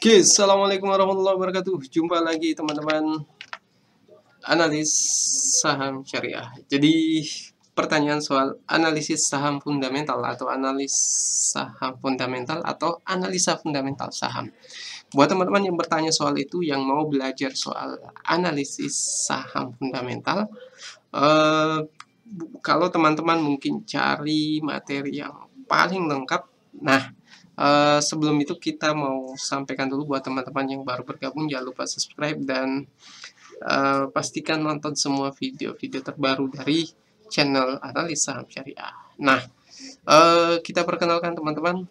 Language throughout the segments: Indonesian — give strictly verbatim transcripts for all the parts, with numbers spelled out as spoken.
Oke, okay, assalamualaikum warahmatullahi wabarakatuh. Jumpa lagi teman-teman analis saham syariah. Jadi pertanyaan soal analisis saham fundamental atau analis saham fundamental atau analisa fundamental saham. Buat teman-teman yang bertanya soal itu, yang mau belajar soal analisis saham fundamental, eh, kalau teman-teman mungkin cari materi yang paling lengkap. Nah, Uh, sebelum itu kita mau sampaikan dulu buat teman-teman yang baru bergabung, jangan lupa subscribe dan uh, pastikan nonton semua video-video terbaru dari channel Analisa Saham Syariah. Nah, uh, kita perkenalkan teman-teman.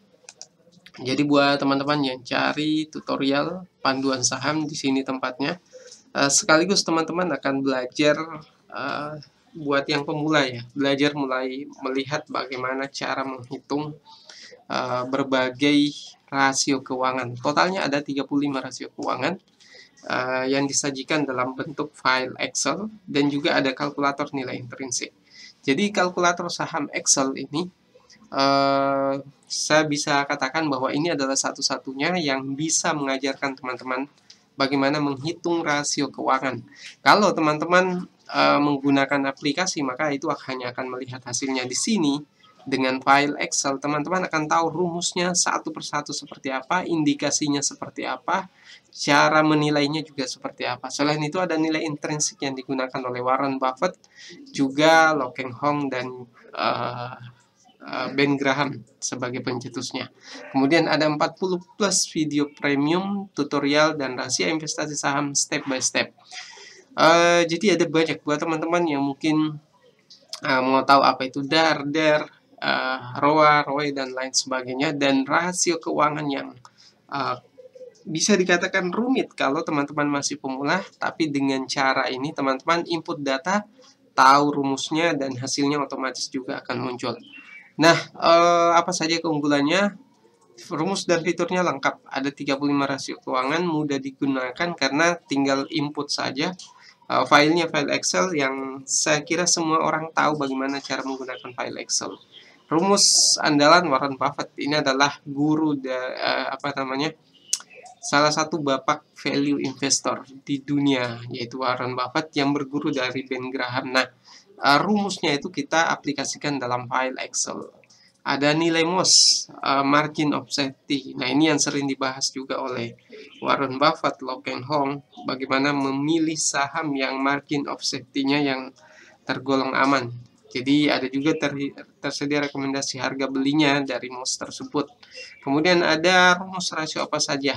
Jadi buat teman-teman yang cari tutorial panduan saham, di sini tempatnya. Uh, sekaligus teman-teman akan belajar uh, buat yang pemula ya, belajar mulai melihat bagaimana cara menghitung Uh, berbagai rasio keuangan. Totalnya ada tiga puluh lima rasio keuangan uh, yang disajikan dalam bentuk file Excel, dan juga ada kalkulator nilai intrinsik. Jadi kalkulator saham Excel ini uh, saya bisa katakan bahwa ini adalah satu-satunya yang bisa mengajarkan teman-teman bagaimana menghitung rasio keuangan. Kalau teman-teman uh, menggunakan aplikasi, maka itu hanya akan melihat hasilnya di sini. Dengan file Excel, teman-teman akan tahu rumusnya satu persatu seperti apa, indikasinya seperti apa, cara menilainya juga seperti apa. Selain itu ada nilai intrinsik yang digunakan oleh Warren Buffett, juga Lo Kheng Hong, dan uh, uh, Ben Graham sebagai pencetusnya. Kemudian ada empat puluh plus video premium, tutorial, dan rahasia investasi saham step by step. Uh, jadi ada banyak buat teman-teman yang mungkin uh, mau tahu apa itu dar-dar, Uh, R O A, R O I, dan lain sebagainya, dan rasio keuangan yang uh, bisa dikatakan rumit kalau teman-teman masih pemula. Tapi dengan cara ini teman-teman input data, tahu rumusnya, dan hasilnya otomatis juga akan muncul. Nah, uh, apa saja keunggulannya? Rumus dan fiturnya lengkap, ada tiga puluh lima rasio keuangan, mudah digunakan karena tinggal input saja. Uh, filenya file Excel yang saya kira semua orang tahu bagaimana cara menggunakan file Excel. Rumus andalan Warren Buffett, ini adalah guru da, uh, apa namanya salah satu bapak value investor di dunia, yaitu Warren Buffett yang berguru dari Ben Graham. Nah, uh, rumusnya itu kita aplikasikan dalam file Excel. Ada nilai M O S, uh, margin of safety. Nah, ini yang sering dibahas juga oleh Warren Buffett, Lo Kheng Hong, bagaimana memilih saham yang margin of safety-nya yang tergolong aman. Jadi ada juga ter, tersedia rekomendasi harga belinya dari M O S tersebut. Kemudian ada rumus rasio apa saja.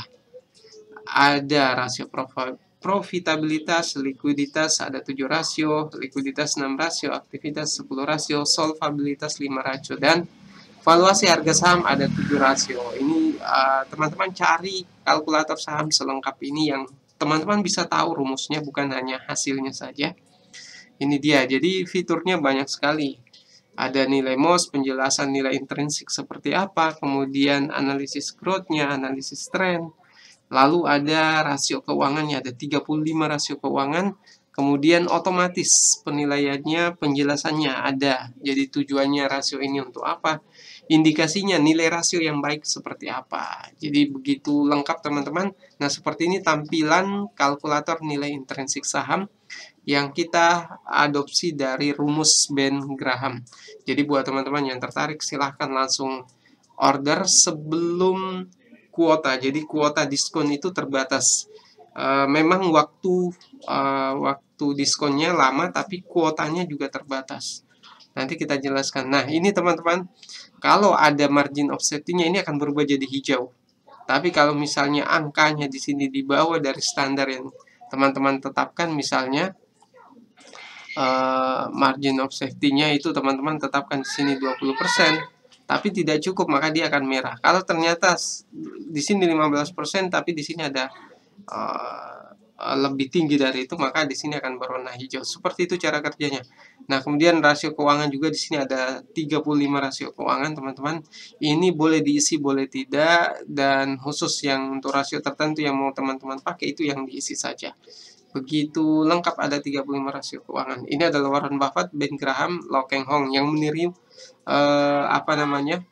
Ada rasio profitabilitas, likuiditas, ada tujuh rasio, likuiditas enam rasio, aktivitas sepuluh rasio, solvabilitas lima rasio, dan valuasi harga saham ada tujuh rasio. Ini teman-teman uh, cari kalkulator saham selengkap ini yang teman-teman bisa tahu rumusnya, bukan hanya hasilnya saja. Ini dia, jadi fiturnya banyak sekali. Ada nilai M O S, penjelasan nilai intrinsik seperti apa, kemudian analisis growth-nya, analisis trend, lalu ada rasio keuangannya, ada tiga puluh lima rasio keuangan, kemudian otomatis penilaiannya, penjelasannya ada. Jadi tujuannya rasio ini untuk apa, indikasinya nilai rasio yang baik seperti apa. Jadi begitu lengkap teman-teman. Nah, seperti ini tampilan kalkulator nilai intrinsik saham yang kita adopsi dari rumus Ben Graham. Jadi buat teman-teman yang tertarik, silahkan langsung order sebelum kuota. Jadi kuota diskon itu terbatas. E, memang waktu e, waktu diskonnya lama, tapi kuotanya juga terbatas. Nanti kita jelaskan. Nah, ini teman-teman, kalau ada margin of safety-nya ini akan berubah jadi hijau. Tapi kalau misalnya angkanya di sini di bawah dari standar yang teman-teman tetapkan, misalnya Uh, margin of safety-nya itu teman-teman tetapkan di sini dua puluh persen, tapi tidak cukup, maka dia akan merah. Kalau ternyata di sini lima belas persen, tapi di sini ada uh, lebih tinggi dari itu, maka di sini akan berwarna hijau. Seperti itu cara kerjanya. Nah, kemudian rasio keuangan juga di sini ada tiga puluh lima rasio keuangan, teman-teman. Ini boleh diisi, boleh tidak, dan khusus yang untuk rasio tertentu yang mau teman-teman pakai itu yang diisi saja. Begitu lengkap, ada tiga puluh lima rasio keuangan. Ini adalah Warren Buffett, Ben Graham, Lo Kheng Hong yang meniru uh, apa namanya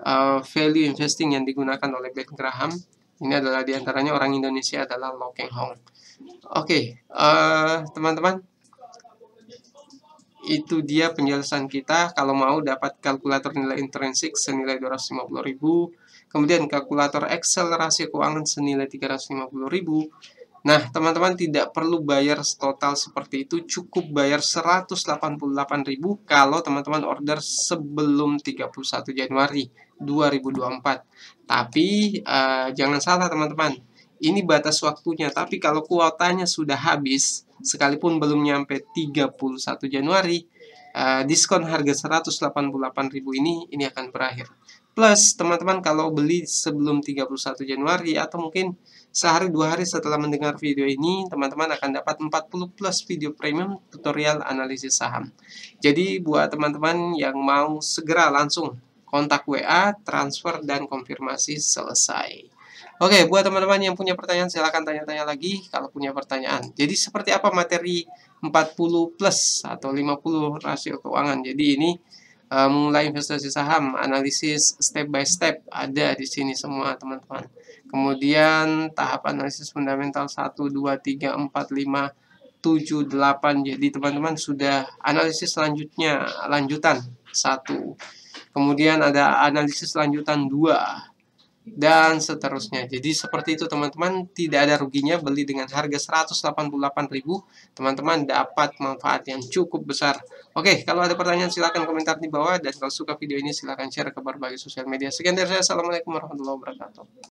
uh, value investing yang digunakan oleh Ben Graham, Ini adalah diantaranya orang Indonesia adalah Lo Kheng Hong. Oke, okay, uh, teman-teman, itu dia penjelasan kita. Kalau mau dapat kalkulator nilai intrinsik senilai dua ratus lima puluh ribu, kemudian kalkulator akselerasi keuangan senilai tiga ratus lima puluh ribu. Nah, teman-teman tidak perlu bayar total seperti itu, cukup bayar seratus delapan puluh delapan ribu kalau teman-teman order sebelum tiga puluh satu Januari dua ribu dua puluh empat. Tapi, uh, jangan salah teman-teman, ini batas waktunya, tapi kalau kuotanya sudah habis, sekalipun belum nyampe tiga puluh satu Januari, uh, diskon harga seratus delapan puluh delapan ribu ini, ini akan berakhir. Plus, teman-teman kalau beli sebelum tiga puluh satu Januari atau mungkin sehari dua hari setelah mendengar video ini, teman-teman akan dapat empat puluh plus video premium tutorial analisis saham. Jadi, buat teman-teman yang mau segera langsung kontak W A, transfer, dan konfirmasi selesai. Oke, buat teman-teman yang punya pertanyaan, silahkan tanya-tanya lagi kalau punya pertanyaan. Jadi, seperti apa materi empat puluh plus atau lima puluh rasio keuangan? Jadi, ini Uh, mulai investasi saham, analisis step by step, ada di sini semua teman-teman. Kemudian tahap analisis fundamental satu, dua, tiga, empat, lima, tujuh, delapan. Jadi teman-teman sudah analisis selanjutnya, lanjutan satu. Kemudian ada analisis lanjutan dua. Dan seterusnya. Jadi seperti itu teman-teman, tidak ada ruginya beli dengan harga seratus delapan puluh delapan ribu. Teman-teman dapat manfaat yang cukup besar. Oke, kalau ada pertanyaan silahkan komentar di bawah, dan kalau suka video ini silahkan share ke berbagai sosial media. Sekian dari saya, Assalamualaikum warahmatullahi wabarakatuh.